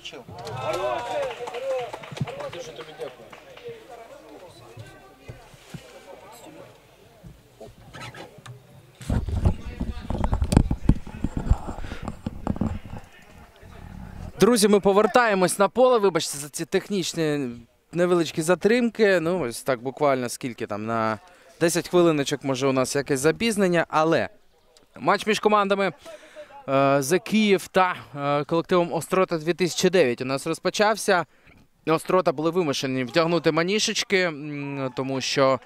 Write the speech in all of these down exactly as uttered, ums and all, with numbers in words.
включив. Дуже тобі дякую. Друзі, ми повертаємось на поле. Вибачте за ці технічні невеличкі затримки. Ну, ось так буквально скільки там, на десять хвилиночок може у нас якесь запізнення. Але матч між командами «За Київ» та колективом «Острота-дві тисячі дев'ять» у нас розпочався. «Острота» були вимушені вдягнути манішечки, тому що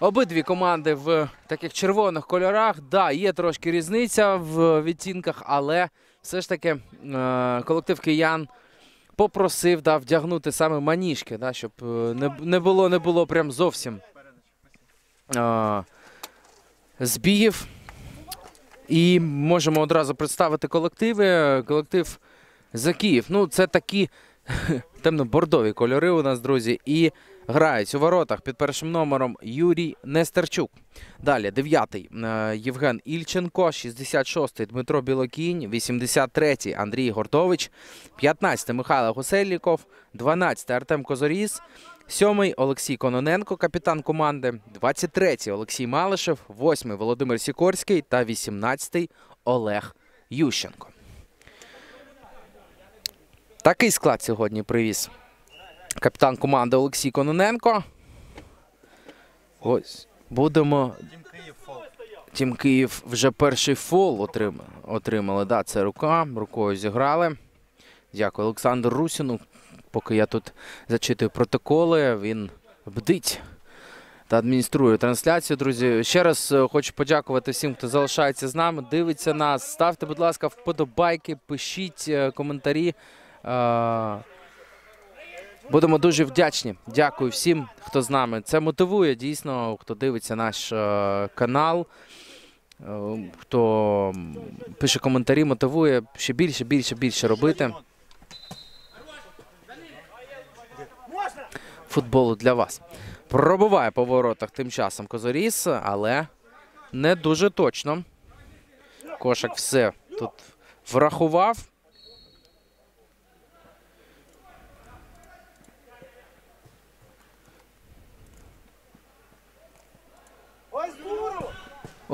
обидві команди в таких червоних кольорах. Да, є трошки різниця в відтінках, але все ж таки колектив киян попросив, да, вдягнути саме маніжки, да, щоб не було, не було прям зовсім а, збігів. І можемо одразу представити колективи. Колектив «За Київ». Ну, це такі темно-бордові кольори у нас, друзі. І грають у воротах під першим номером Юрій Нестерчук. Далі дев'ятий Євген Ільченко, шістдесят шостий Дмитро Білокінь, вісімдесят третій Андрій Гордович, п'ятнадцятий Михайло Гусельніков, дванадцятий Артем Козоріс, сьомий Олексій Кононенко, капітан команди, двадцять третій Олексій Малишев, восьмий Володимир Сікорський та вісімнадцятий Олег Ющенко. Такий склад сьогодні привіз капітан команди Олексій Кононенко. Ось, будемо... Тім-Київ вже перший фол отримали. отримали. Да, це рука, рукою зіграли. Дякую Олександру Русіну. Поки я тут зачитую протоколи, він бдить та адмініструє трансляцію, друзі. Ще раз хочу подякувати всім, хто залишається з нами, дивиться нас. Ставте, будь ласка, вподобайки, пишіть коментарі. Будемо дуже вдячні. Дякую всім, хто з нами. Це мотивує, дійсно, хто дивиться наш е, канал, е, хто пише коментарі, мотивує ще більше, більше, більше робити. Футболу для вас. Пробуває по воротах тим часом Козоріс, але не дуже точно. Кошак все тут врахував.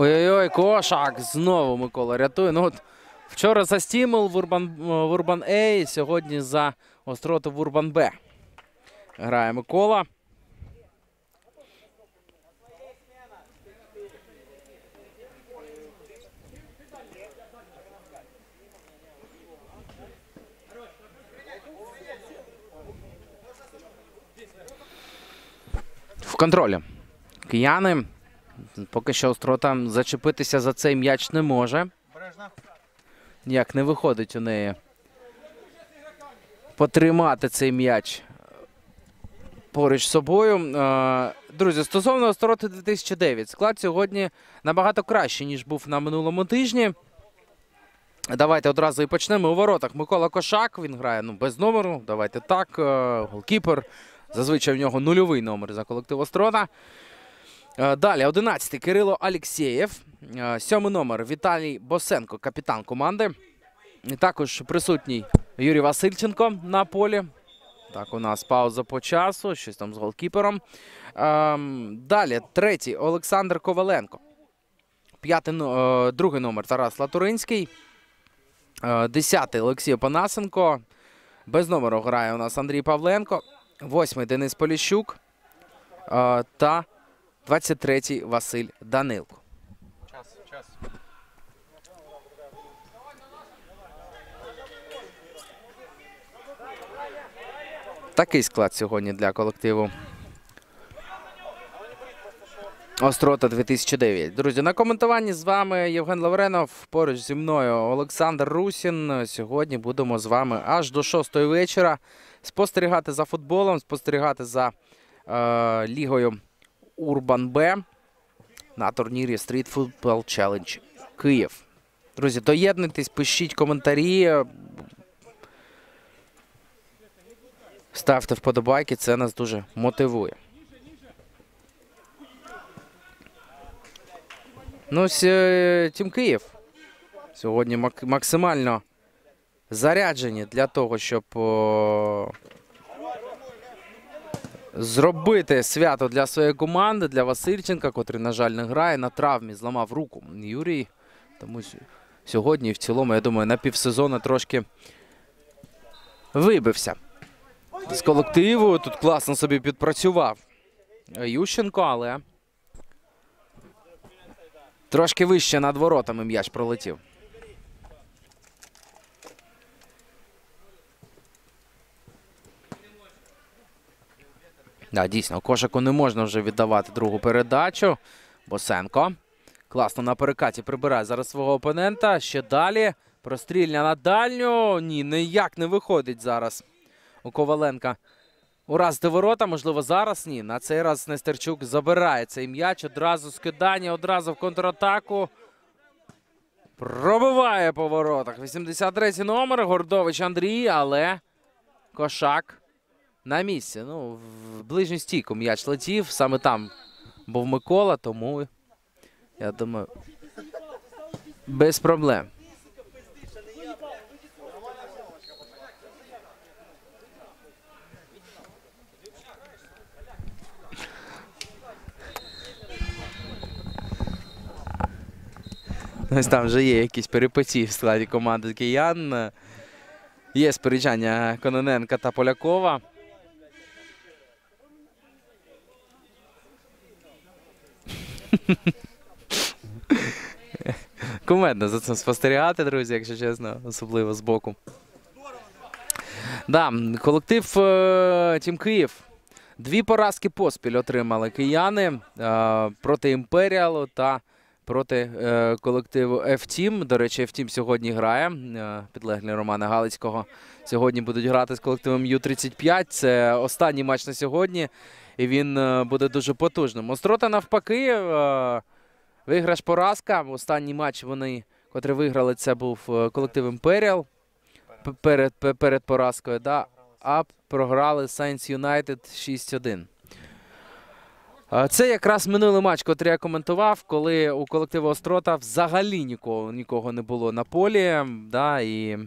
Ой-ой-ой, Кошак знову Микола рятує. Ну, от вчора за Стімл в Urban A, сьогодні за Остроту в Urban Б. Грає Микола. В контролі кияни. Поки що Острота зачепитися за цей м'яч не може. Як не виходить у неї потримати цей м'яч поруч з собою. Друзі, стосовно Остроти-дві тисячі дев'ять, склад сьогодні набагато краще, ніж був на минулому тижні. Давайте одразу і почнемо. У воротах Микола Кошак, він грає, ну, без номеру, давайте так, голкіпер. Зазвичай в нього нульовий номер за колектив Острота. Далі одинадцятий Кирило Алєксєєв, сьомий номер Віталій Босенко, капітан команди. І також присутній Юрій Васильченко на полі. Так, у нас пауза по часу, щось там з голкіпером. Далі третій Олександр Коваленко, п'ятий, другий номер Тарас Латуринський, десятий Олексій Панасенко, без номеру грає у нас Андрій Павленко, восьмий Денис Поліщук та двадцять третій Василь Данилко. Час, час. Такий склад сьогодні для колективу Острота-дві тисячі дев'ять. Друзі, на коментуванні з вами Євген Лавренов, поруч зі мною Олександр Русін. Сьогодні будемо з вами аж до шостої вечора спостерігати за футболом, спостерігати за е, лігою Urban B на турнірі Street Football Challenge Київ. Друзі, доєднуйтесь, пишіть коментарі, ставте вподобайки, це нас дуже мотивує. Ну, ось Тім-Київ сьогодні максимально заряджені для того, щоб о, зробити свято для своєї команди, для Васильченка, котрий, на жаль, не грає. На травмі зламав руку Юрій. Тому сьогодні, в цілому, я думаю, на півсезону трошки вибився з колективу. Тут класно собі підпрацював Ющенко, але трошки вище над воротами м'яч пролетів. Да, дійсно, Кошаку не можна вже віддавати другу передачу. Босенко класно на перекаті прибирає зараз свого опонента. Ще далі. Прострільня на дальню. Ні, ніяк не виходить зараз у Коваленка. Ураз до ворота, можливо, зараз ні. На цей раз Нестерчук забирає цей м'яч. Одразу скидання, одразу в контратаку. Пробиває по воротах. вісімдесят третій номер, Гордович Андрій, але Кошак на місці. Ну, в ближню стійку м'яч летів, саме там був Микола, тому, я думаю, без проблем. Ось там вже є якісь перипетії в складі команди киян. Є сперечання Кононенка та Полякова. Кумедно за цим спостерігати, друзі, якщо чесно, особливо з боку. Да, колектив Тім-Київ. Дві поразки поспіль отримали кияни проти Імперіалу та проти е, колективу F-Team. До речі, F-Team сьогодні грає. Е, підлеглі Романа Галицького сьогодні будуть грати з колективом ю тридцять п'ять. Це останній матч на сьогодні, і він е, буде дуже потужним. Острота навпаки, е, виграш-поразка. Останній матч вони, котрий виграли, це був колектив Імперіал перед, перед поразкою, да? А програли Saints United шість один. Це якраз минулий матч, котрий я коментував, коли у колективу Острота взагалі нікого, нікого не було на полі. Да, і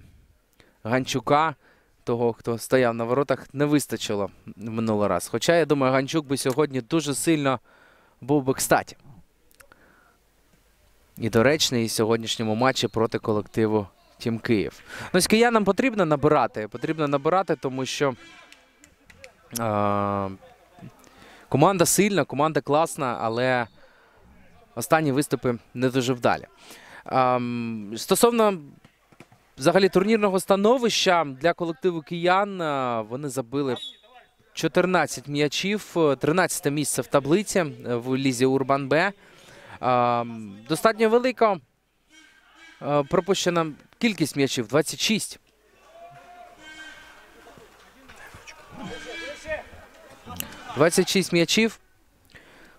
Ганчука, того, хто стояв на воротах, не вистачило в минулий раз. Хоча, я думаю, Ганчук би сьогодні дуже сильно був би кстаті. І доречний у сьогоднішньому матчі проти колективу Тім-Київ. Ну, ось киянам потрібно набирати. Потрібно набирати, тому що... Е Команда сильна, команда класна, але останні виступи не дуже вдалі. Ем, стосовно взагалі турнірного становища для колективу киян, вони забили чотирнадцять м'ячів, тринадцяте місце в таблиці в лізі Urban B. Ем, достатньо велика пропущена кількість м'ячів, двадцять шість. двадцять шість м'ячів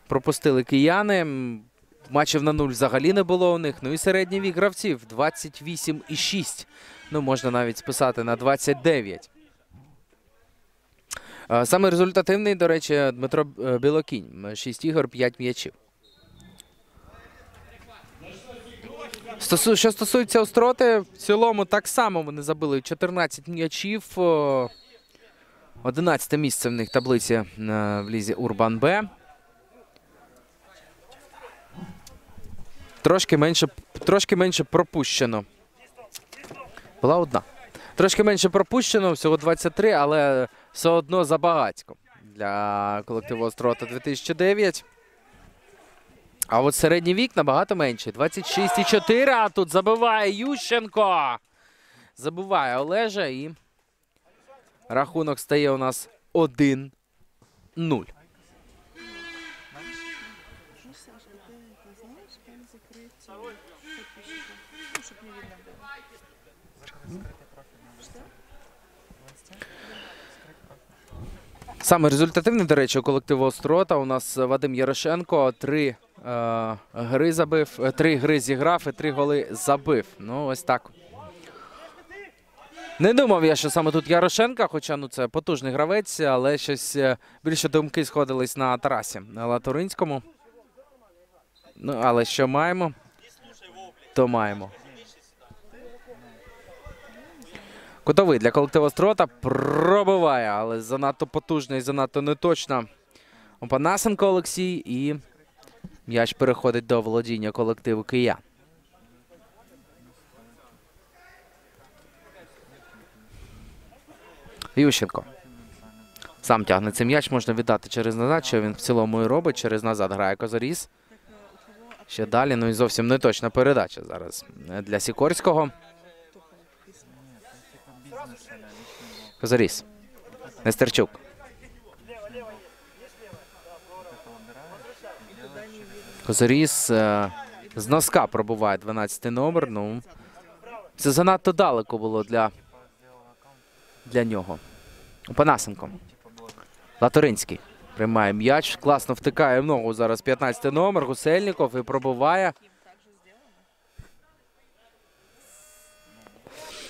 пропустили кияни, матчів на нуль взагалі не було у них. Ну і середній вік гравців двадцять вісім і шість, ну можна навіть списати на двадцять дев'ять. Саме результативний, до речі, Дмитро Білокінь, шість ігор, п'ять м'ячів. Що стосується Остроти, в цілому так само вони забили чотирнадцять м'ячів. одинадцяте місце в них в таблиці в лізі Urban B. Трошки менше, трошки менше пропущено. Була одна. Трошки менше пропущено, всього двадцять три, але все одно забагацько для колективу «Острота-дві тисячі дев'ять». А от середній вік набагато менший. двадцять шість і чотири, а тут забиває Ющенко. Забиває Олежа і... Рахунок стає у нас один нуль. Саме результативний, до речі, у колективу Острота у нас Вадим Ярошенко три е, гри забив, три гри зіграв і три голи забив. Ну, ось так. Не думав я, що саме тут Ярошенка, хоча ну, це потужний гравець, але щось більше думки сходились на Тарасі на Латуринському. Ну, але що маємо, то маємо. Кутовий для колективу «Острота» пробиває, але занадто потужно і занадто неточно. Панасенко Олексій, і м'яч переходить до володіння колективу «Кия». Ющенко. Сам тягне цей м'яч, можна віддати через назад, що він в цілому і робить. Через назад грає Козоріс. Ще далі, ну і зовсім неточна передача зараз для Сікорського. Козоріс. Нестерчук. Козоріс з носка пробуває дванадцятий номер. Ну, це занадто далеко було для, для нього. Панасенко. Латуринський приймає м'яч. Класно втикає в ногу зараз п'ятнадцятий номер. Гусельніков і пробуває.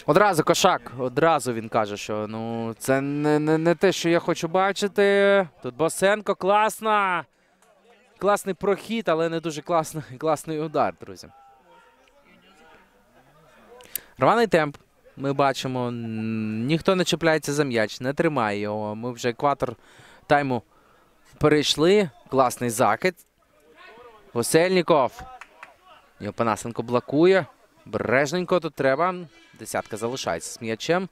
Одразу Кошак, одразу він каже, що ну це не, не, не те, що я хочу бачити. Тут Босенко, класна. Класний прохід, але не дуже класний, класний удар, друзі. Рваний темп. Ми бачимо, ніхто не чіпляється за м'яч, не тримає його. Ми вже екватор тайму перейшли. Класний закид. Гусельніков. Його Панасенко блокує. Бережненько тут треба. Десятка залишається з м'ячем.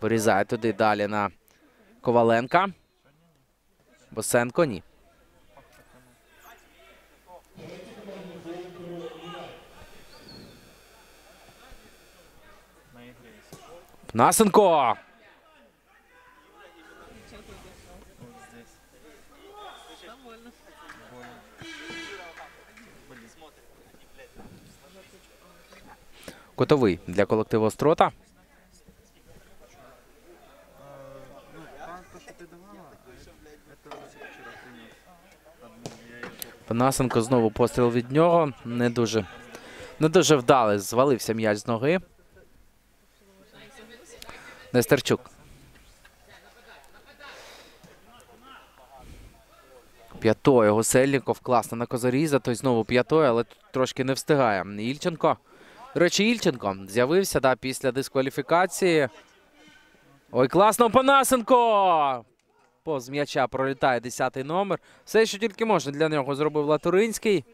Вирізає туди далі на Коваленка. Босенко ні. Панасенко! Кутовий для колективу «Острота». Панасенко, знову постріл від нього. Не дуже, не дуже вдалий. Звалився м'яч з ноги. Нестерчук. П'ятою Гусельніков. Класно на Козоріза. Той знову п'ятою, але трошки не встигає. Ільченко. До речі, Ільченко з'явився да, після дискваліфікації. Ой, класно, Панасенко! Повз м'яча пролітає десятий номер. Все, що тільки можна для нього зробив Латуринський.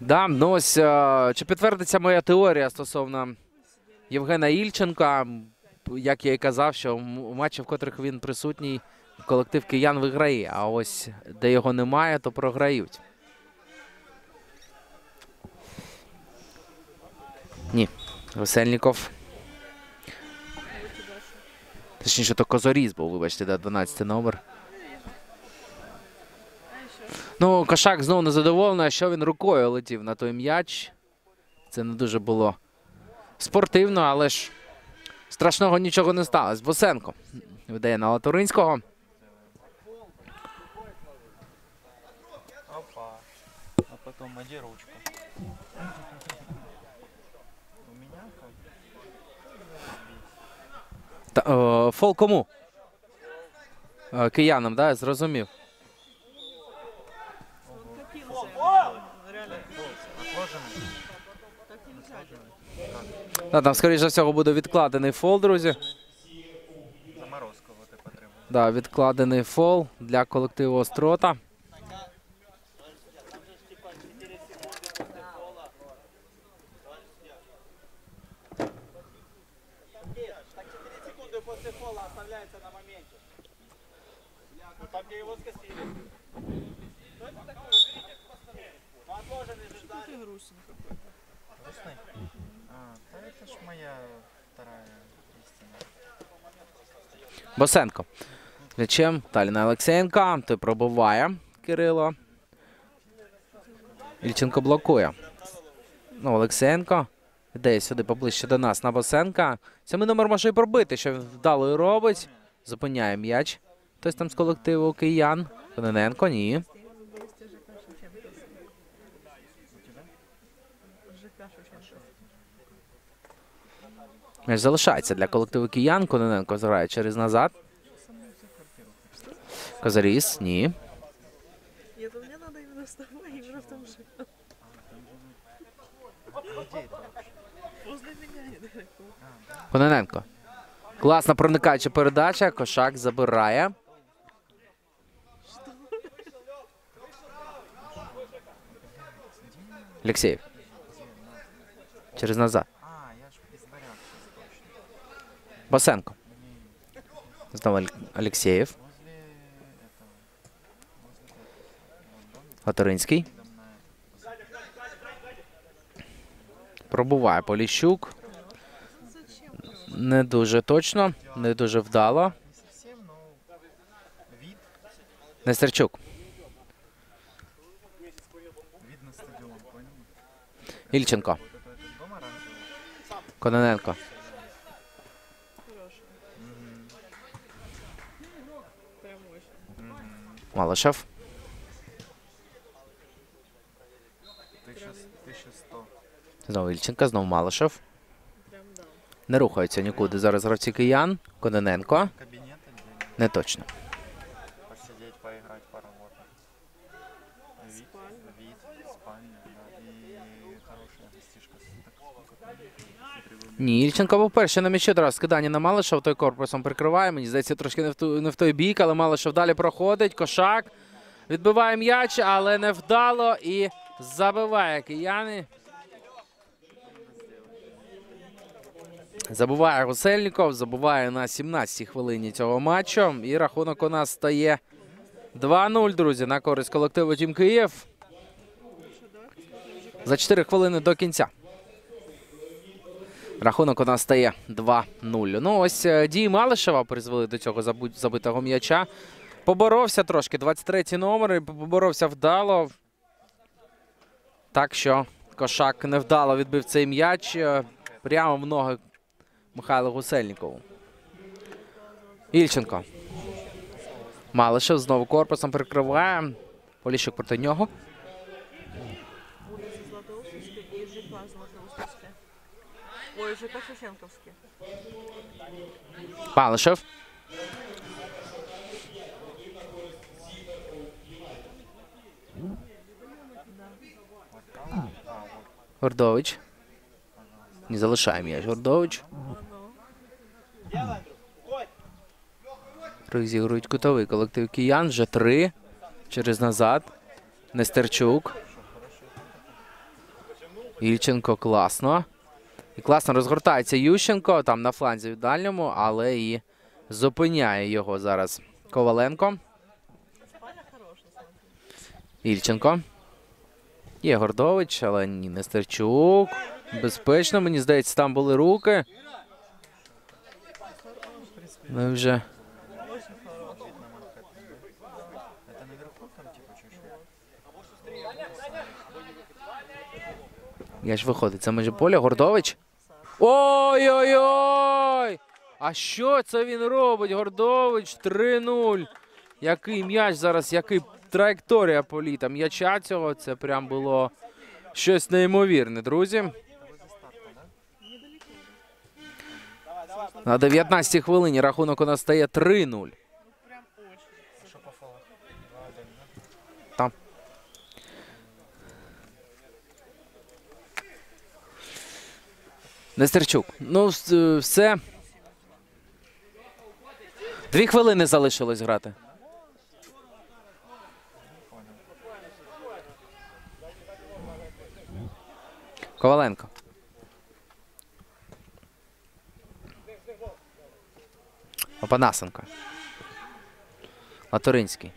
Да, ну ось, чи підтвердиться моя теорія стосовно Євгена Ільченка. Як я і казав, що в матчі, в котрих він присутній, колектив киян виграє. А ось, де його немає, то програють. Ні, Гусельніков. Точніше, то Козоріс був, вибачте, да, дванадцятий номер. Ну, Кошак знову незадоволений, що він рукою летів на той м'яч. Це не дуже було спортивно, але ж страшного нічого не сталося. Босенко видає на Латуринського. Опа, а потім маді ручку. Та, о, фол кому? О, киянам, да, зрозумів. Да, там, скоріше всього, буде відкладений фол, друзі. Заморозку ти потрібно. Да, відкладений фол для колективу «Острота». Босенко. М'ячем далі на Алєксєєнка. Той пробиває Кирило. Ільченко блокує. Ну, Алєксєєнко. Іде сюди поближче до нас на Босенка. Сьомий номер може і пробити, що він вдало і робить. Зупиняє м'яч. Хтось там з колективу киян. Кононенко, ні. М'яч залишається для колективу киян. Кононенко зграє через назад. Козоріс, ні. Кононенко. Класна проникаюча передача. Кошак забирає. Алєксєєв. Через назад. Босенко. Знову Алєксєєв. Латуринський. Пробуває Поліщук. Не дуже точно, не дуже вдало. Нестерчук. Ільченко. Кононенко. Малишев. Знову Ільченко, знову Малишев. Не рухаються нікуди зараз гравці киян. Кононенко. Не точно. Ні, Ільченко був перший на м'ячі, одразу скидання на Малишев, той корпусом прикриває. Мені здається, трошки не в, ту, не в той бік, але Малишев далі проходить. Кошак відбиває м'яч, але невдало і забиває кияни. Забуває Гусельніков, забуває на сімнадцятій хвилині цього матчу. І рахунок у нас стає два нуль, друзі, на користь колективу Тім-Київ. За чотири хвилини до кінця. Рахунок у нас стає два нуль. Ну ось дії Малишева призвели до цього забитого м'яча. Поборовся трошки, двадцять третій номер, і поборовся вдало. Так що Кошак невдало відбив цей м'яч прямо в ноги Михайлу Гусельнікову. Ільченко. Малишев знову корпусом прикриває. Поліщук проти нього. Ой, вже Кошаченковський. Малишев. Гордович. Не залишає м'яч Гордович. Розігрують кутовий колектив киян. Вже три. Через назад. Нестерчук. Ільченко класно. І класно розгортається Ющенко, там на фланзі в дальньому, але і зупиняє його зараз Коваленко. Ільченко. Є Гордович, але ні, Нестерчук. Безпечно, мені здається, там були руки. Ну вже. Я ж виходить, це межі поля. Гордович. Ой-ой-ой! А що це він робить? Гордович, три нуль. Який м'яч зараз, який траєкторія політа м'яча цього. Це прям було щось неймовірне, друзі. На дев'ятнадцятій хвилині рахунок у нас стає три нуль. Там. Нестерчук. Ну, все. Дві хвилини залишилось грати. Коваленко. Панасенко. Латуринський.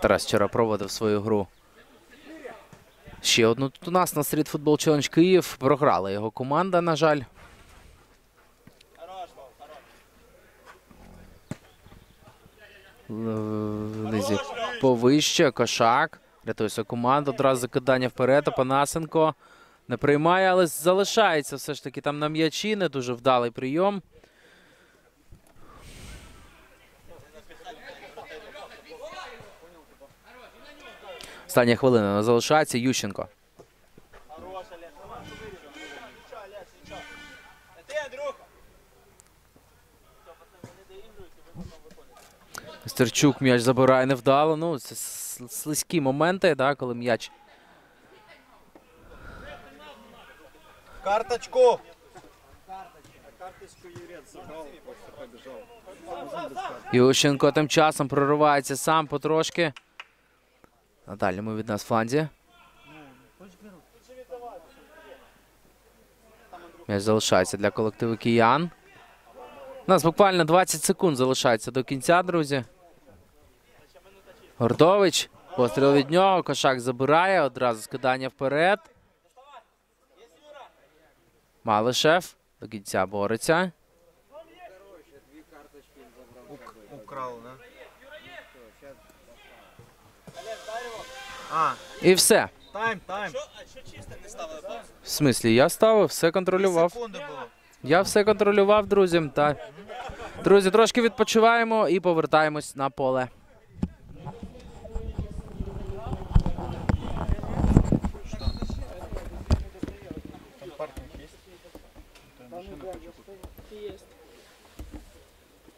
Тарас вчора проводив свою гру. Ще одну тут у нас на Street Football Challenge Київ. Програла його команда, на жаль. Внизі повище. Кошак. Рятується команда. Одразу закидання вперед. Панасенко не приймає, але залишається все ж таки там на м'ячі. Не дуже вдалий прийом. Остання хвилина, вона залишається. Ющенко. Нестерчук м'яч забирає невдало. Ну, це слизькі моменти, да, коли м'яч. Карточку! Ющенко тим часом проривається сам потрошки. На дальньому від нас фланзі. М'яч залишається для колективу киян. У нас буквально двадцять секунд залишається до кінця, друзі. Гордович. Постріл від нього. Кошак забирає. Одразу скидання вперед. Малишев до кінця бореться. І все. Тайм, тайм. В смислі, я ставив, все контролював. Я все контролював, друзі. Та... Друзі, трошки відпочиваємо і повертаємось на поле.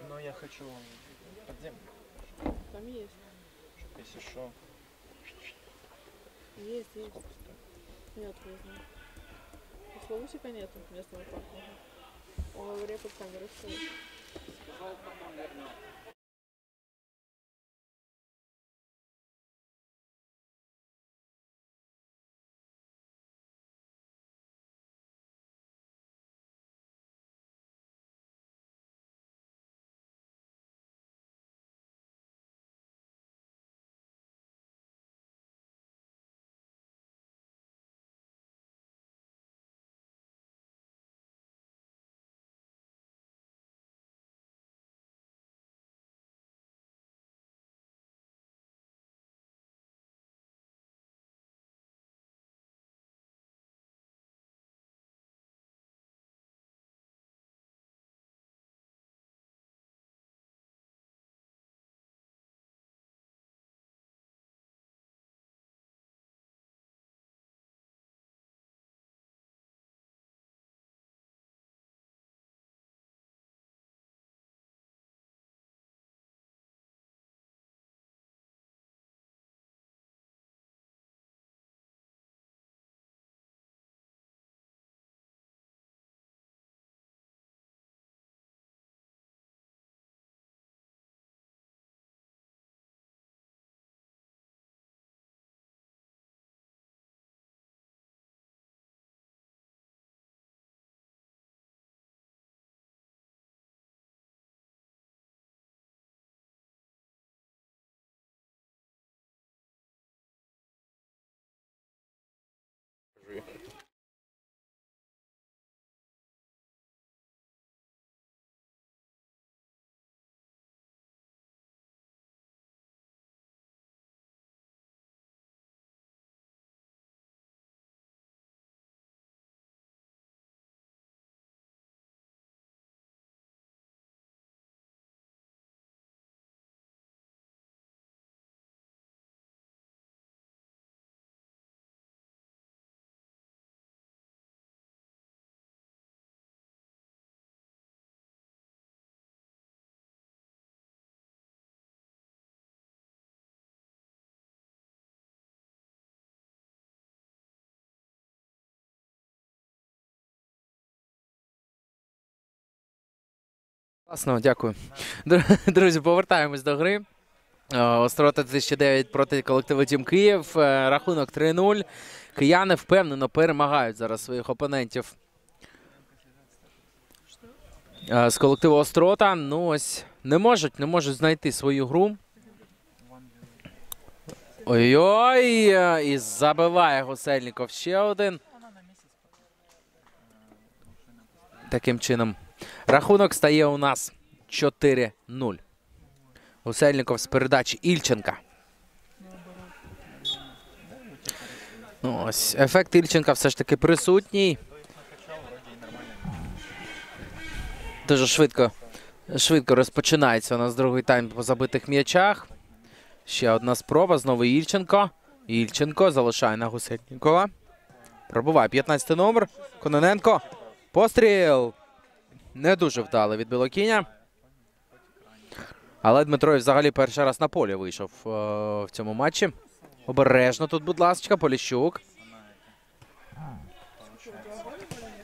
Но я хочу под землю. Там есть. Если что. Есть, есть. Нет, не знаю. У Славусика нет местного парка. Он говорит, как там рисует. Класно, дякую. Друзі, повертаємось до гри. Острота дві тисячі дев'ять проти колективу Тім-Київ. Рахунок три нуль. Кияни впевнено перемагають зараз своїх опонентів з колективу Острота. Ну ось, не можуть, не можуть знайти свою гру. Ой-ой-ой! І забиває Гусельніков ще один. Таким чином рахунок стає у нас чотири нуль. Гусельніков з передачі Ільченка. Ну, ось, ефект Ільченка все ж таки присутній. Дуже швидко, швидко розпочинається у нас другий тайм по забитих м'ячах. Ще одна спроба, знову Ільченко. Ільченко залишає на Гусельнікова. Пробуває п'ятнадцятий номер. Кононенко. Постріл! Не дуже вдали від Білокіня. Але Дмитро взагалі перший раз на полі вийшов о, в цьому матчі. Обережно тут, будь ласка, Поліщук.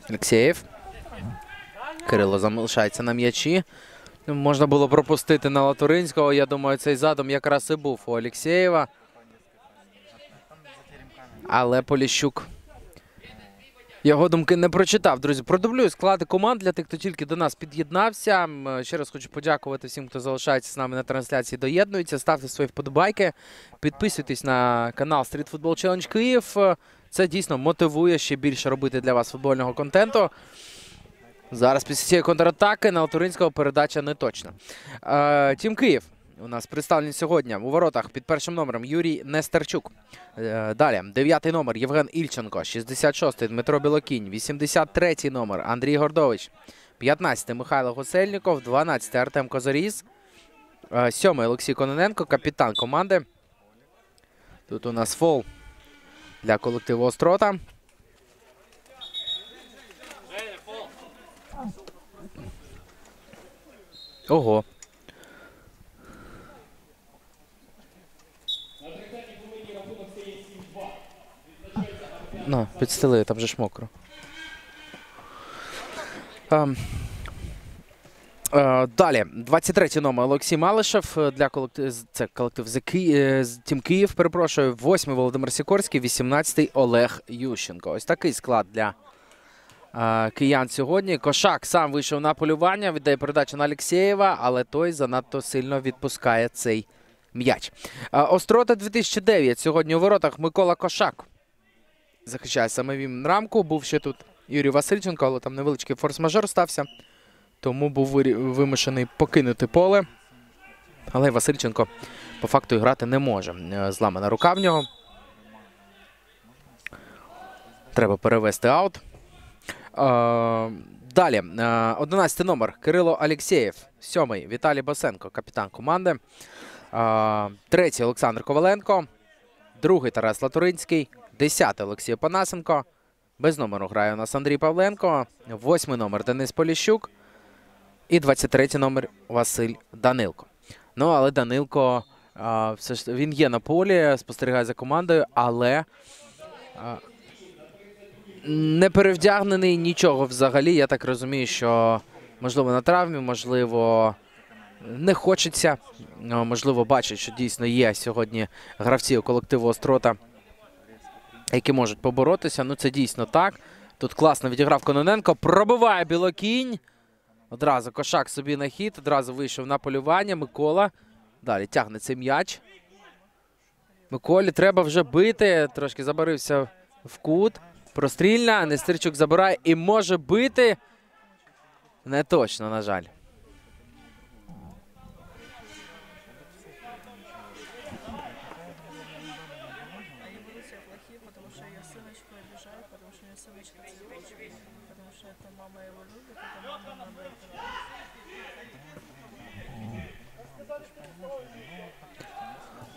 Алєксєєв. Кирило залишається на м'ячі. Можна було пропустити на Латуринського. Я думаю, цей задум якраз і був у Алєксєєва. Але Поліщук його думки не прочитав. Друзі, продублюю склади команд для тих, хто тільки до нас під'єднався. Ще раз хочу подякувати всім, хто залишається з нами на трансляції, доєднується. Ставте свої вподобайки, підписуйтесь на канал Street Football Challenge Київ. Це дійсно мотивує ще більше робити для вас футбольного контенту. Зараз після цієї контратаки на Латуринського передача не точна. Тім-Київ у нас представлені сьогодні у воротах під першим номером Юрій Нестерчук. Далі дев'ятий номер Євген Ільченко, шістдесят шостий Дмитро Білокінь, вісімдесят третій номер Андрій Гордович, п'ятнадцятий Михайло Гусельніков, дванадцятий Артем Козоріс, сьомий Олексій Кононенко, капітан команди. Тут у нас фол для колективу «Острота». Ого. На, підстели, там же ж мокро. А, а, далі, двадцять третій номер Олексій Малишев, для колектив, це колектив «За Київ», Тім-Київ, перепрошую, восьмий Володимир Сікорський, вісімнадцятий Олег Ющенко. Ось такий склад для киян сьогодні. Кошак сам вийшов на полювання, віддає передачу на Алєксєєва, але той занадто сильно відпускає цей м'яч. Острота-дві тисячі дев'ять сьогодні у воротах Микола Кошак. Захищає саме він рамку. Був ще тут Юрій Васильченко, але там невеличкий форс-мажор стався, тому був вимушений покинути поле. Але Васильченко по факту грати не може. Зламана рука в нього. Треба перевести аут. Далі, одинадцятий номер Кирило Алєксєєв, сьомий Віталій Босенко, капітан команди, третій Олександр Коваленко, другий Тарас Латуринський, десятий Олексій Панасенко, без номеру грає у нас Андрій Павленко, восьмий номер Денис Поліщук і двадцять третій номер Василь Данилко. Ну, але Данилко, все ж, він є на полі, спостерігає за командою, але... не перевдягнений, нічого взагалі. Я так розумію, що, можливо, на травмі, можливо, не хочеться. Можливо, бачить, що дійсно є сьогодні гравці у колективу «Острота», які можуть поборотися. Ну, це дійсно так. Тут класно відіграв Кононенко. Пробиває Білокінь. Одразу Кошак собі на хід. Одразу вийшов на полювання. Микола далі тягне цей м'яч. Миколі треба вже бити. Трошки забарився в кут. Прострільна, Нестерчук забирає і може бити. Не точно, на жаль.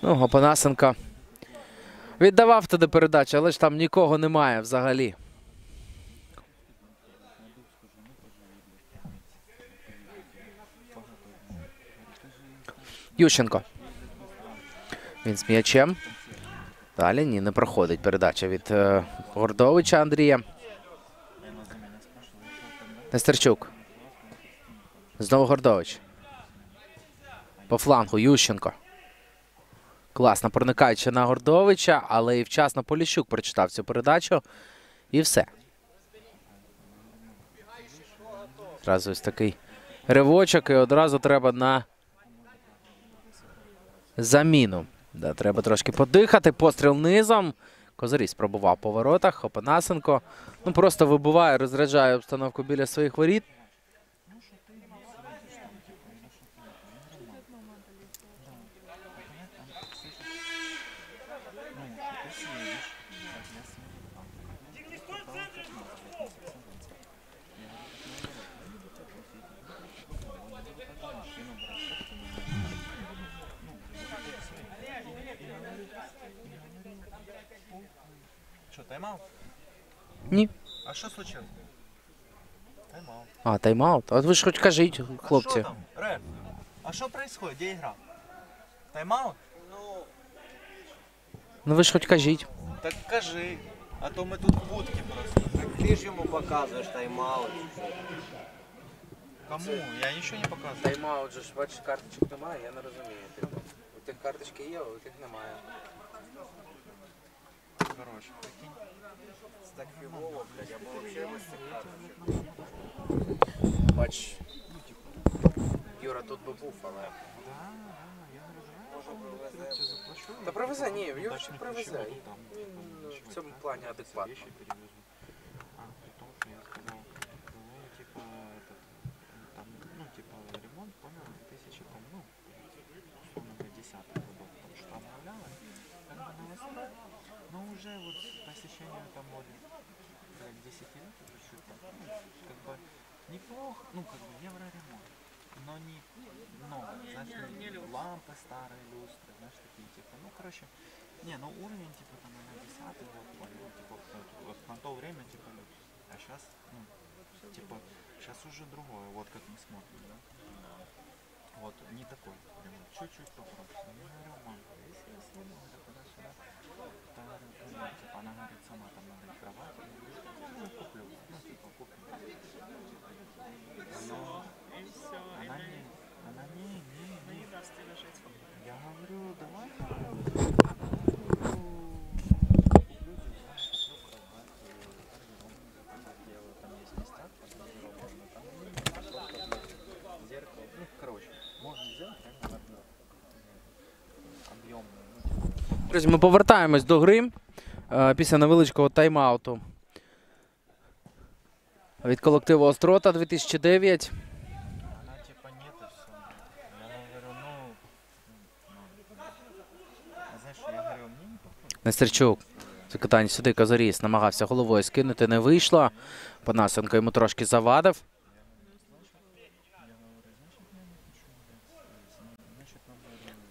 Ну, Панасенко віддавав туди передачу, але ж там нікого немає взагалі. Ющенко. Він з м'ячем. Далі ні, не проходить передача від е, Гордовича Андрія. Нестерчук. Знову Гордович. По флангу Ющенко. Класно проникаючи на Гордовича, але і вчасно Поліщук прочитав цю передачу. І все. Одразу ось такий ривочок, і одразу треба на заміну. Да, треба трошки подихати. Постріл низом. Козоріс пробував по воротах. Опанасенко. Ну, просто вибиває, розряджає обстановку біля своїх воріт. Ні. А що случилось? Тайм-аут. А, тайм-аут? А ви ж хоч кажіть, хлопці. А що там? Реф. А що происходит? Де ігра? Тайм-аут? Ну... ну ви ж хоч кажіть. Так кажи. А то ми тут в будці просто. Так ти ж йому показуєш тайм-аут. Кому? Я нічого не показую. Тайм-аут же ж, бачиш, карточок немає, я не розумію. Типу, у тих карточки є, а у тих немає. Короче, прикинь. Це так фігово, блядь, я був взагалі без цих карточок. Бач, Юра тут би був, але... Та привезе, ні, Юрчик привезе. В цьому плані адекватно. Уже вот по сечению там вот десять лет уже что-то, ну, как бы неплохо, ну как бы евроремонт, но не много, знаешь, лампы старые, люстры, знаешь, такие типа, ну короче, не, ну уровень типа там на десятый год, ну, типа, вот на то время типа, а сейчас, ну, типа, сейчас уже другое, вот как мы смотрим, да, вот не такой, чуть-чуть попроще, евроремонт, если я сниму, это туда-сюда. Типа, она говорит, сама там надо и кровать, ну, куплю, ну, типа, куплю. Но она не, она не, не, не. Я говорю, давай, куплю, куплю, кровать, там есть места, там зеркало, ну, короче, можно сделать, реально, объемную. Друзі, ми повертаємось до гри після невеличкого тайм-ауту від колективу Острота дві тисячі дев'ять. Нестерчук, закидання сюди, Козоріс намагався головою скинути, не вийшло. Панасенко йому трошки завадив.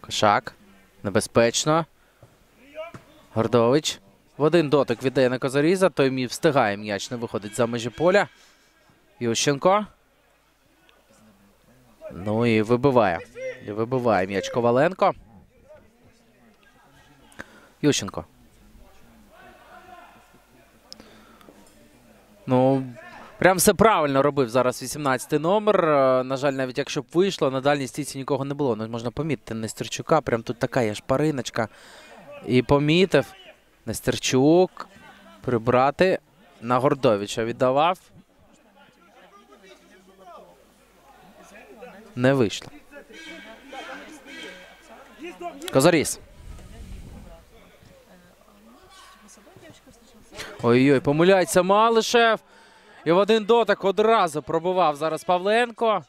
Кошак, небезпечно. Гордович в один дотик віддає на Козоріза, той мій встигає, м'яч не виходить за межі поля. Ющенко. Ну і вибиває. І вибиває м'яч Коваленко. Ющенко. Ну, прям все правильно робив зараз вісімнадцятий номер. На жаль, навіть якщо б вийшло, на дальній стійці нікого не було. Ну, можна помітити Нестерчука, прям тут така є шпариночка. І помітив Нестерчук прибрати на Гордовича. Віддавав. Не вийшло. Козоріс. Ой-ой, помиляється Малишев. І в один дотик одразу пробував зараз Павленко.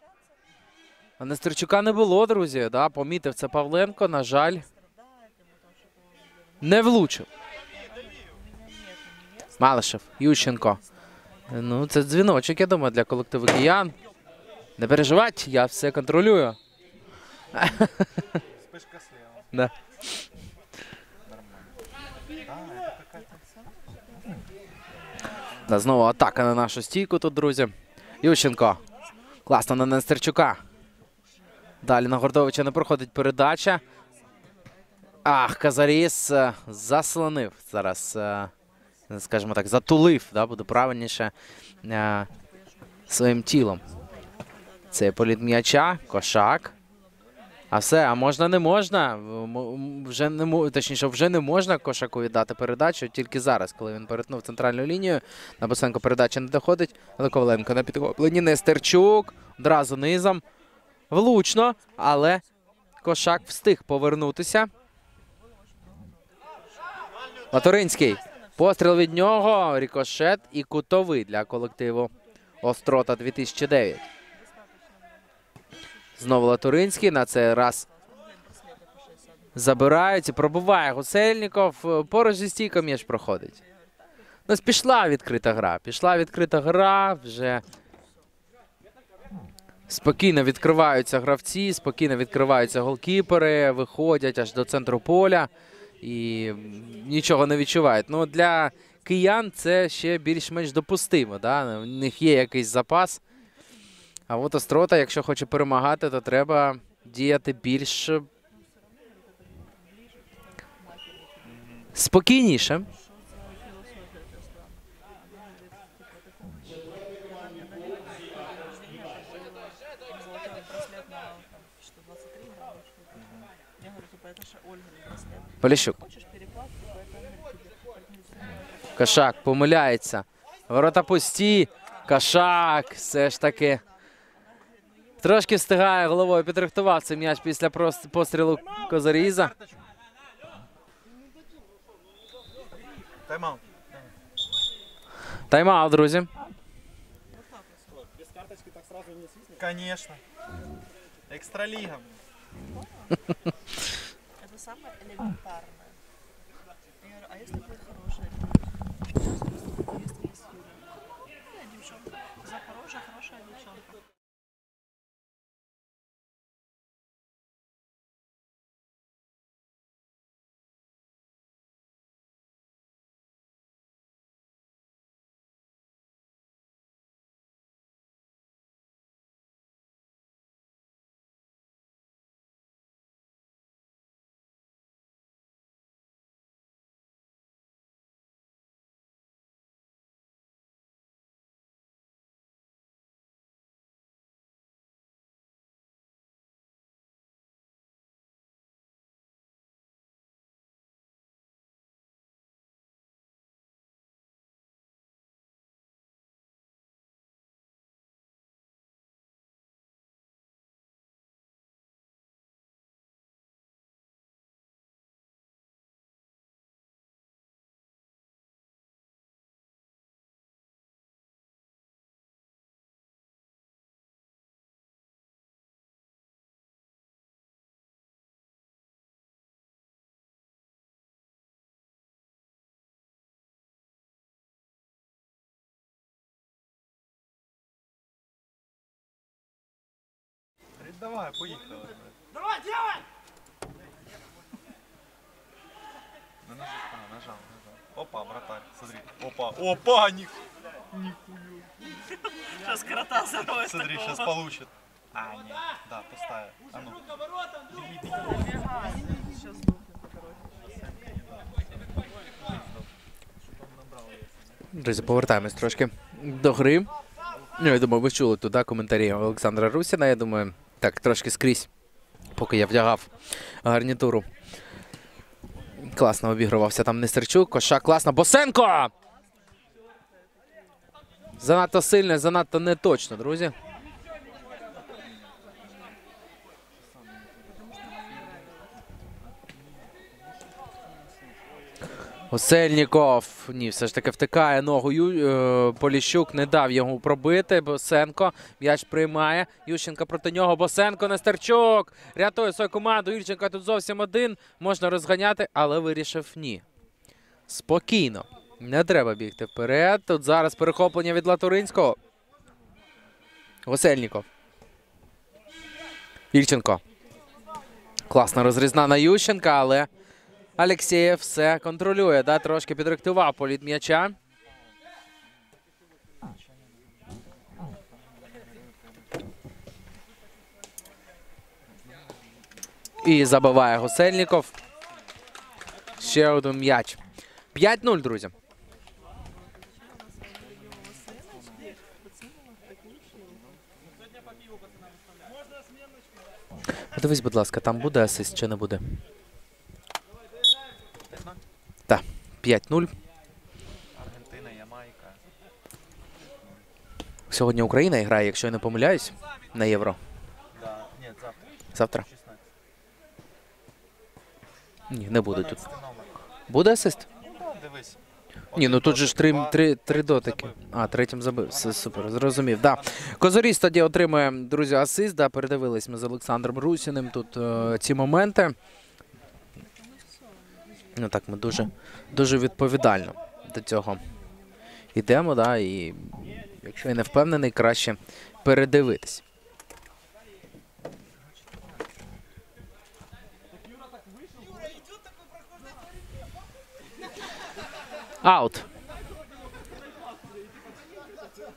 А Нестерчука не було, друзі. Да? Помітив це Павленко, на жаль. Не влучив. Малишев, Ющенко. Ну, це дзвіночок, я думаю, для колективу киян. Не переживайте, я все контролюю. Спишка слева. Да. Да, знову атака на нашу стійку тут, друзі. Ющенко. Класно на Нестерчука. Далі на Гордовича не проходить передача. Ах, Козоріс заслонив зараз, скажімо так, затулив, да, буде правильніше, своїм тілом. Це політ м'яча, Кошак. А все, а можна, не можна, вже не, точніше, вже не можна Кошаку віддати передачу, тільки зараз, коли він перетнув центральну лінію, на Босенко передача не доходить, але Коваленко на підхопленні, Нестерчук, одразу низом, влучно, але Кошак встиг повернутися. Латуринський. Постріл від нього, рикошет і кутовий для колективу Острота дві тисячі дев'ять. Знову Латуринський, на цей раз забирають і пробиває Гусельніков. Поруч зі стійком м'яч проходить. Ну, пішла відкрита гра, пішла відкрита гра, вже спокійно відкриваються гравці, спокійно відкриваються голкіпери, виходять аж до центру поля. І нічого не відчувають. Ну, для киян це ще більш-менш допустимо. Да? У них є якийсь запас. А от Острота, якщо хоче перемагати, то треба діяти більш спокійніше. Поліщук. Кошак помиляється. Ворота пусті. Кошак все ж таки трошки встигає головою, підрихтував цей м'яч після пострілу Козоріза. Тайм-аут. Тайм-аут, друзі. Без карточки так сразу не свистнуть? Конечно. Экстралига. Это самое элементарное. А если будет хорошая? Девчонка. За хорошая, хорошая девчонка. Давай, поїхали. Давай, давай! На ножі, на ножі. Опа, братан, смотри. Опа, опа, ні... Нихуя. Сейчас крота сорвет. Смотри, сейчас получит. А, нет, да, пустая. А ну. Беги, беги. Сейчас сдохнет, короче. Друзі, повертаємось трошки до гри. Я думаю, ви чули туди коментарі Олександра Русіна, я думаю... Так, трошки скрізь, поки я вдягав гарнітуру. Класно обігрувався там Нестерчук. Кошак класно. Босенко! Занадто сильно, занадто неточно, друзі. Гусельніков. Ні, все ж таки втикає ногою. Поліщук не дав йому пробити. Босенко. М'яч приймає. Ющенко проти нього. Босенко, Нестерчук. Рятує свою команду. Ільченко тут зовсім один. Можна розганяти, але вирішив ні. Спокійно. Не треба бігти вперед. Тут зараз перехоплення від Латуринського. Гусельніков. Ільченко. Класна розрізна на Ющенка, але... Алєксєєв все контролює, да? Трошки підректував політ м'яча. І забиває Гусельніков. Ще один м'яч. п'ять нуль, друзі. Подивись, будь ласка, там буде асист чи не буде? Так, п'ять нуль. Аргентина, Ямайка. Сьогодні Україна грає, якщо я не помиляюсь, на Євро. Да, ні, завтра. Завтра? Ні, не буде тут. Буде асист? Дивись. Ні, ну тут же ж три, три, три дотики. А, третім забив. Все, супер, зрозумів. Да. Козоріс тоді отримує, друзі, асист. Да, передивились ми з Олександром Русіним тут е, ці моменти. Ну так, ми дуже, дуже відповідально до цього йдемо, да, і якщо я не впевнений, краще передивитись. Аут.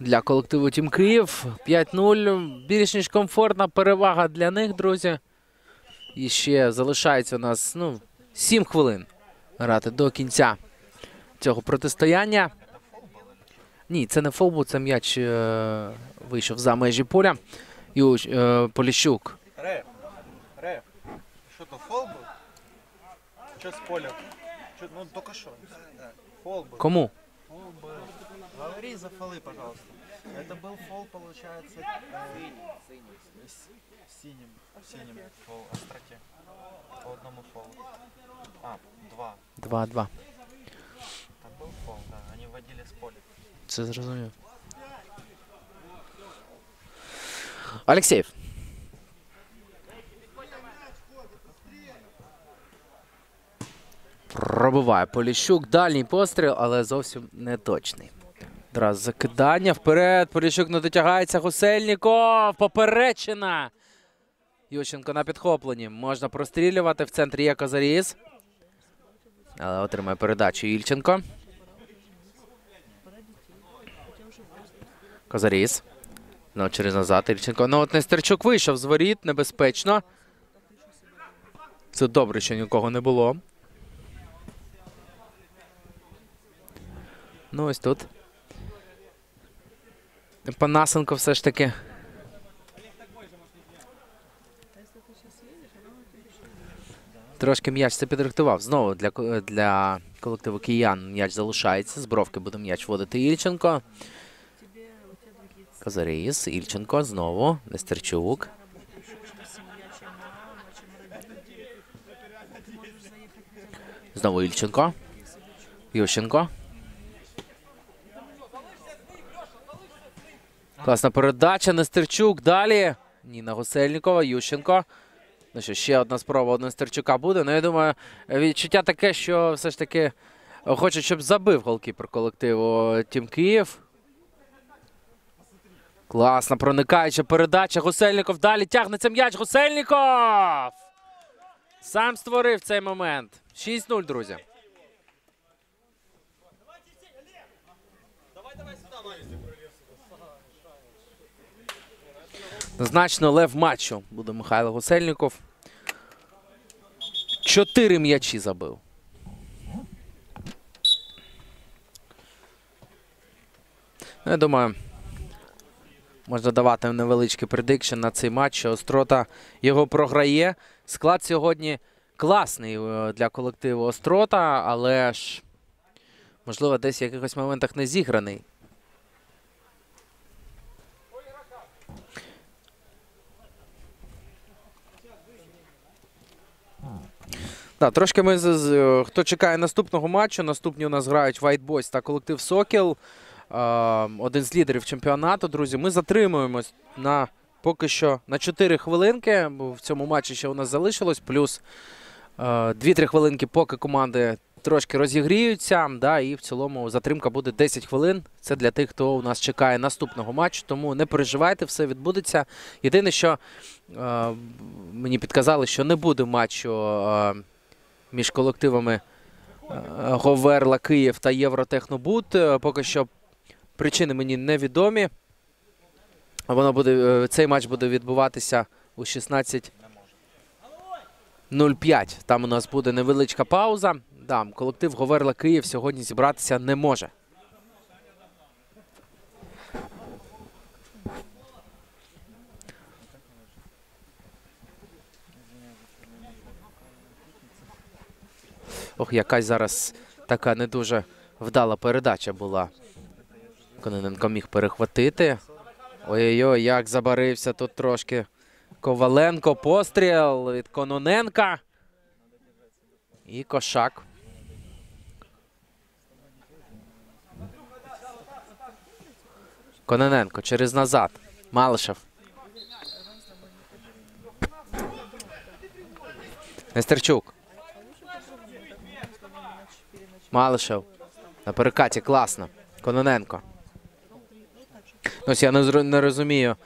Для колективу Тім-Київ. п'ять нуль. Більш ніж комфортна перевага для них, друзі. І ще залишається у нас, ну, сім хвилин. Грати до кінця цього протистояння. Ні, це не фолбол, це м'яч е вийшов за межі поля. Ю, е Поліщук. Реф. Реф. Что-то фол был? Что с поля? Что, ну только что. Фол был. Кому? Фол был. Говори за фолы, пожалуйста. Это был фол, получается, в синем, в синем фол, Остроте. По одному фолу. А, два. Два, два. Там был фол, да. Они вводили с поля. Це зрозумів. Алєксєєв. Пробиває Поліщук. Дальній постріл, але зовсім не точний. Одразу закидання вперед. Поліщук не дотягається. Гусельніков. Поперечина. Ющенко на підхопленні. Можна прострілювати. В центрі є Козоріс. Але отримає передачу Ільченко. Козоріс. Ну, через назад Ільченко. Ну, от Нестерчук вийшов з воріт. Небезпечно. Це добре, що нікого не було. Ну, ось тут. Панасенко все ж таки. Трошки м'яч це підрихтував. Знову для, для колективу киян м'яч залишається. З бровки буде м'яч вводити Ільченко. Козоріс, Ільченко знову, Нестерчук. Знову Ільченко. Ющенко. Класна передача, Нестерчук, далі. Ні, на Гусельнікова, Ющенко. Ну що, ще одна спроба у Нестерчука буде. Ну, я думаю, відчуття таке, що все ж таки хочуть, щоб забив голкіпер колективу Тім-Київ. Класна проникаюча передача. Гусельніков далі тягнеться м'яч. Гусельніков! Сам створив цей момент. шість нуль, друзі. Значно лев матчу буде Михайло Гусельніков. Чотири м'ячі забив. Ну, я думаю, можна давати невеличкий предикшн на цей матч. Острота його програє. Склад сьогодні класний для колективу Острота, але ж, можливо, десь в якихось моментах не зіграний. Да, трошки ми, хто чекає наступного матчу, наступні у нас грають White Boys та колектив «Сокіл». Один з лідерів чемпіонату, друзі. Ми затримуємось на, поки що на чотири хвилинки, бо в цьому матчі ще у нас залишилось, плюс дві-три хвилинки, поки команди трошки розігріються, да, і в цілому затримка буде десять хвилин. Це для тих, хто у нас чекає наступного матчу, тому не переживайте, все відбудеться. Єдине, що е, мені підказали, що не буде матчу е, між колективами е, Говерла Київ та Євротехнобуд. Поки що причини мені невідомі. Воно буде, цей матч буде відбуватися у шістнадцять нуль п'ять. Там у нас буде невеличка пауза. Да, колектив Говерла Київ сьогодні зібратися не може. Ох, якась зараз така не дуже вдала передача була. Кононенко міг перехватити. Ой-ой-ой, як забарився тут трошки Коваленко. Постріл від Кононенка. І Кошак. Кононенко через назад. Малишев. Нестерчук. Малишев. На перекаті класно. Кононенко. Ось я не, не розумію.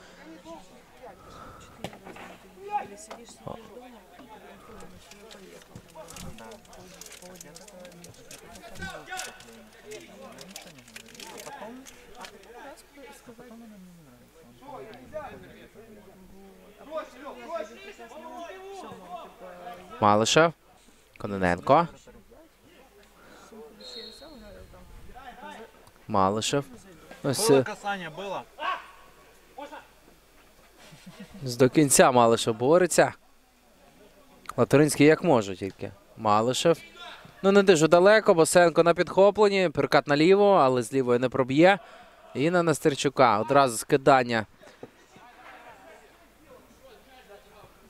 Малишев. Кононенко. Малишев. Ось до кінця Малишев бореться. Латуринський як може тільки. Малишев. Ну не дуже далеко, Босенко на підхопленні, перкат наліво, але з лівої не проб'є. І на Нестерчука. Одразу скидання.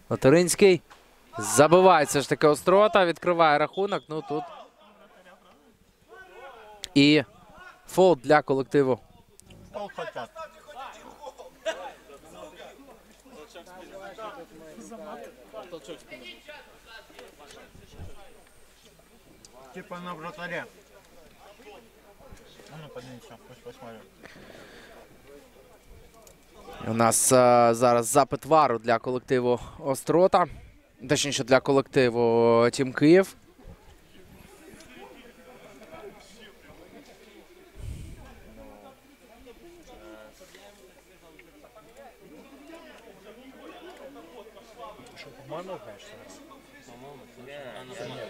Латуринський забивається ж таки Острота, відкриває рахунок. Ну тут і фол для колективу. Типа на вратаря. У нас а, зараз запит вару для колективу Острота. Точніше, для колективу Тім-Київ.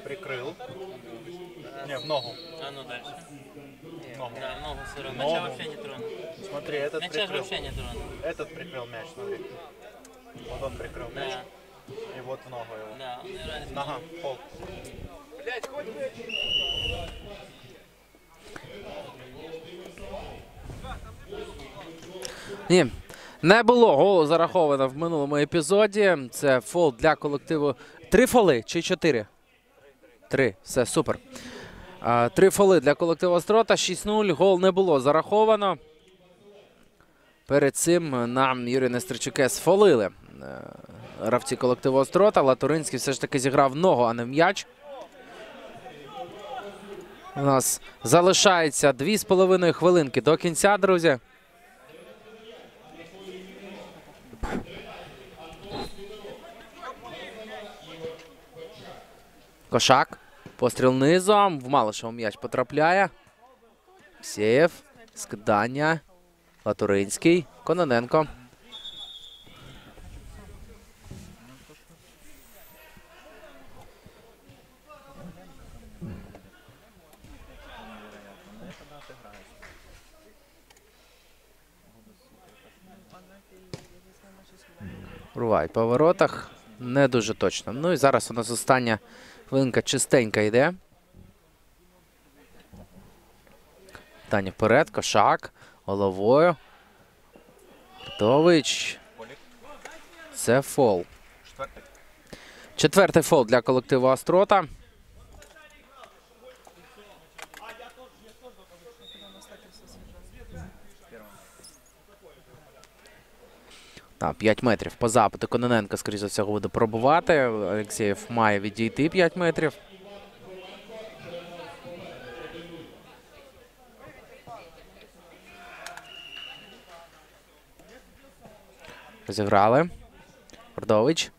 Прикрыл. Не, в ногу. А ну дальше. Ногу. Да, ногу сырой. Мяча вообще не тронул. Смотри, этот мяча прикрыл. Мяча вообще не тронул. Этот прикрыл мяч, смотри. Вот он прикрыл да. мяч. И вот в ногу его. Да, он не ранен. Нога, пол. Блядь, хоть мяч. Ні, не було голу зараховано в минулому епізоді. Це фол для колективу. Три фоли чи чотири? Три. Все, супер. Три фоли для колективу Острота. шість нуль. Гол не було зараховано. Перед цим нам Юрій Нестерчук сфолили гравці колективу Острота. Латуринський все ж таки зіграв ногу, а не м'яч. У нас залишається дві з половиною хвилинки до кінця, друзі. Кошак. Постріл низом. В Малишева м'яч потрапляє. Сєєв. Скидання. Латуринський. Кононенко. Рувай по воротах. Не дуже точно. Ну і зараз у нас остання хвилинка чистенька йде. Таня вперед. Кошак. Головою. Гордович. Це фол. Четвертий фол для колективу Острота. п'ять метрів по запиту. Кононенко, скоріш за всього, буде пробувати. Алєксєєв має відійти п'ять метрів. Розіграли. Гордович.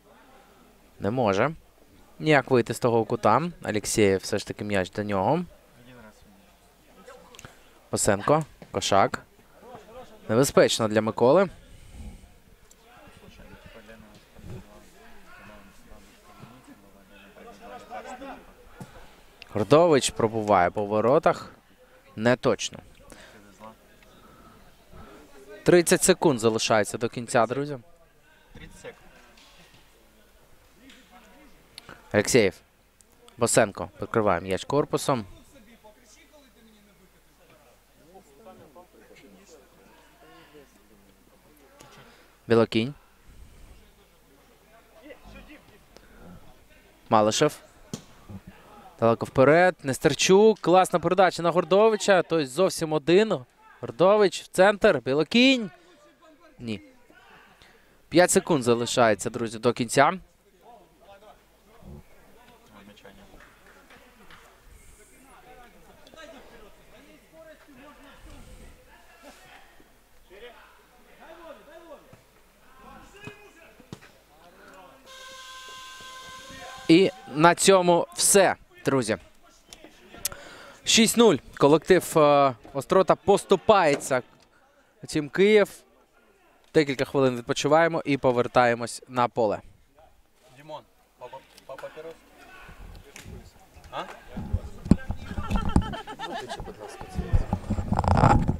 Не може. Ніяк вийти з того кута. Алєксєєв все ж таки м'яч до нього. Босенко. Кошак. Небезпечно для Миколи. Гордович пробуває по воротах. Не точно. тридцять секунд залишається до кінця, друзі. Алєксєєв. Босенко прикриває м'яч корпусом. Білокінь. Малишев. Далеко вперед. Нестерчук. Класна передача на Гордовича. Той зовсім один. Гордович в центр. Білокінь. Ні. п'ять секунд залишається, друзі, до кінця. І на цьому все. Друзі, шість нуль. Колектив Острота поступається Тім-Київ. Декілька хвилин відпочиваємо і повертаємось на поле. Дімон, папа пірос? А?